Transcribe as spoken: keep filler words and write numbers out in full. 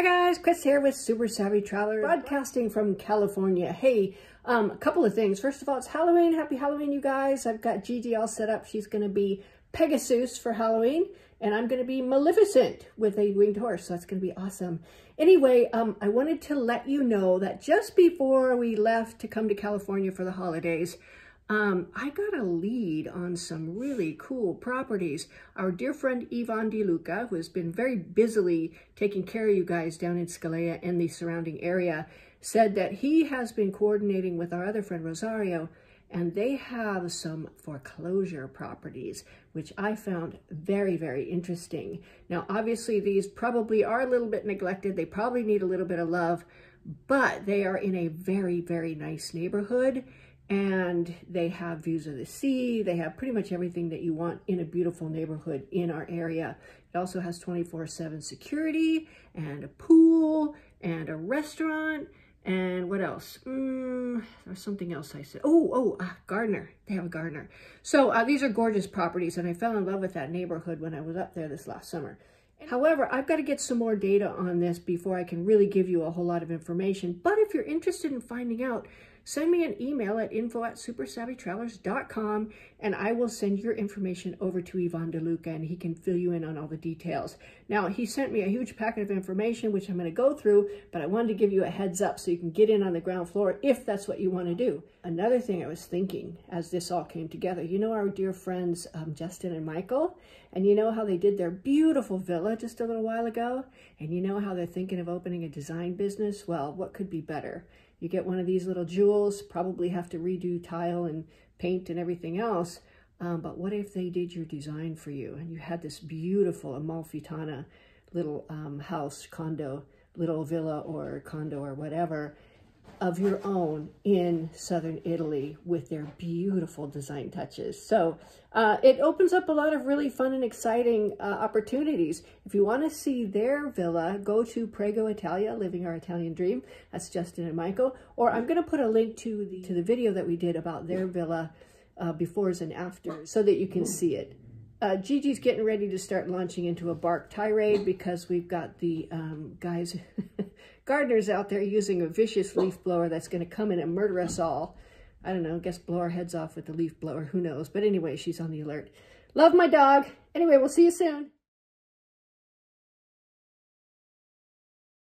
Hi guys, Chris here with Super Savvy Travelers, broadcasting from California. Hey, um, a couple of things. First of all, it's Halloween. Happy Halloween, you guys. I've got Gigi all set up. She's going to be Pegasus for Halloween, and I'm going to be Maleficent with a winged horse, so that's going to be awesome. Anyway, um, I wanted to let you know that just before we left to come to California for the holidays, Um, I got a lead on some really cool properties. Our dear friend Ivan Di Luca, who has been very busily taking care of you guys down in Scalea and the surrounding area, said that he has been coordinating with our other friend Rosario, and they have some foreclosure properties, which I found very, very interesting. Now, obviously, these probably are a little bit neglected. They probably need a little bit of love, but they are in a very, very nice neighborhood. And they have views of the sea. They have pretty much everything that you want in a beautiful neighborhood in our area. It also has twenty-four seven security and a pool and a restaurant. And what else? Mm, there's something else I said. Oh, oh, ah, gardener. They have a gardener. So uh, these are gorgeous properties. And I fell in love with that neighborhood when I was up there this last summer. However, I've got to get some more data on this before I can really give you a whole lot of information. But if you're interested in finding out, send me an email at info at super savvy travelers dot com, and I will send your information over to Ivan DeLuca, and he can fill you in on all the details. Now, he sent me a huge packet of information, which I'm going to go through, but I wanted to give you a heads up so you can get in on the ground floor if that's what you want to do. Another thing I was thinking as this all came together, you know our dear friends um, Justin and Michael, and you know how they did their beautiful villa just a little while ago, and you know how they're thinking of opening a design business. Well, what could be better? You get one of these little jewels, probably have to redo tile and paint and everything else, um, but what if they did your design for you and you had this beautiful Amalfitana little um, house, condo, little villa or condo or whatever of your own in southern Italy with their beautiful design touches. So uh, it opens up a lot of really fun and exciting uh, opportunities. If you want to see their villa, go to Prego Italia, Living Our Italian Dream. That's Justin and Michael. Or I'm going to put a link to the, to the video that we did about their villa uh, befores and afters so that you can see it. Uh, Gigi's getting ready to start launching into a bark tirade because we've got the um, guys, gardeners out there using a vicious leaf blower that's going to come in and murder us all. I don't know, I guess blow our heads off with the leaf blower, who knows. But anyway, she's on the alert. Love my dog. Anyway, we'll see you soon.